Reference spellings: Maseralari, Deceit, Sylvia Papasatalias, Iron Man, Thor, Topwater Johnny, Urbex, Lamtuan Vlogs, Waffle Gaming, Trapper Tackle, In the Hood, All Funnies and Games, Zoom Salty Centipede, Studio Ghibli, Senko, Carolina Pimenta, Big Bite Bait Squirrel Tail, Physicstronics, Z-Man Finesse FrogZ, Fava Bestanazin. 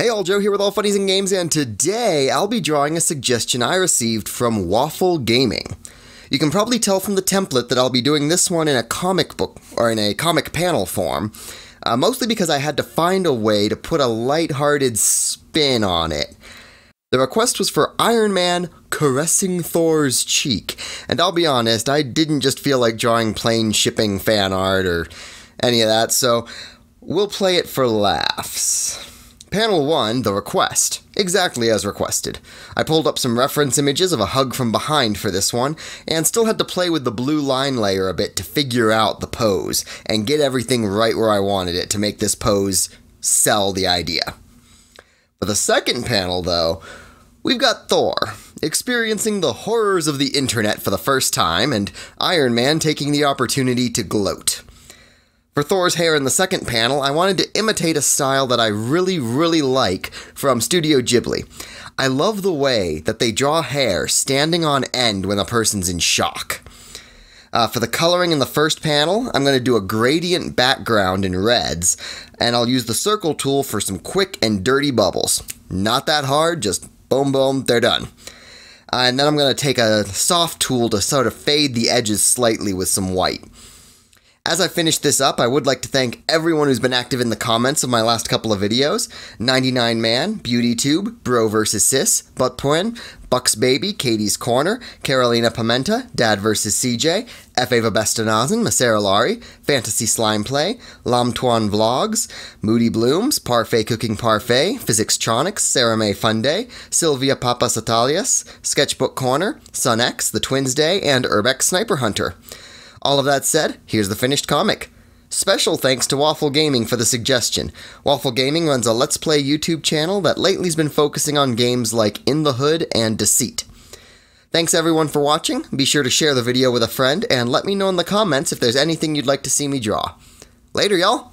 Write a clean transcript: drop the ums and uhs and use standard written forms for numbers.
Hey all, Joe here with All Funnies and Games, and today I'll be drawing a suggestion I received from Waffle Gaming. You can probably tell from the template that I'll be doing this one in a comic book, or in a comic panel form, mostly because I had to find a way to put a lighthearted spin on it. The request was for Iron Man caressing Thor's cheek, and I'll be honest, I didn't just feel like drawing plain shipping fan art or any of that, so we'll play it for laughs. Panel 1, The Request, exactly as requested. I pulled up some reference images of a hug from behind for this one, and still had to play with the blue line layer a bit to figure out the pose, and get everything right where I wanted it to make this pose sell the idea. For the second panel, though, we've got Thor, experiencing the horrors of the internet for the first time, and Iron Man taking the opportunity to gloat. For Thor's hair in the second panel, I wanted to imitate a style that I really like from Studio Ghibli. I love the way that they draw hair standing on end when a person's in shock. For the coloring in the first panel, I'm going to do a gradient background in reds, and I'll use the circle tool for some quick and dirty bubbles. Not that hard, just boom, boom, they're done. And then I'm going to take a soft tool to sort of fade the edges slightly with some white. As I finish this up, I would like to thank everyone who's been active in the comments of my last couple of videos. 99Man, BeautyTube, Bro vs. Sis, Buttpoin, Bucks Baby, Katie's Corner, Carolina Pimenta, Dad vs. CJ, Fava Bestanazin, Maseralari, Fantasy Slime Play, Lamtuan Vlogs, Moody Blooms, Parfait Cooking Parfait, Physicstronics, Sarah May Funday, Sylvia Papasatalias, Sketchbook Corner, SunX, The Twinsday, and Urbex Sniper Hunter. All of that said, here's the finished comic. Special thanks to Waffle Gaming for the suggestion. Waffle Gaming runs a Let's Play YouTube channel that lately's been focusing on games like In the Hood and Deceit. Thanks everyone for watching. Be sure to share the video with a friend, and let me know in the comments if there's anything you'd like to see me draw. Later, y'all!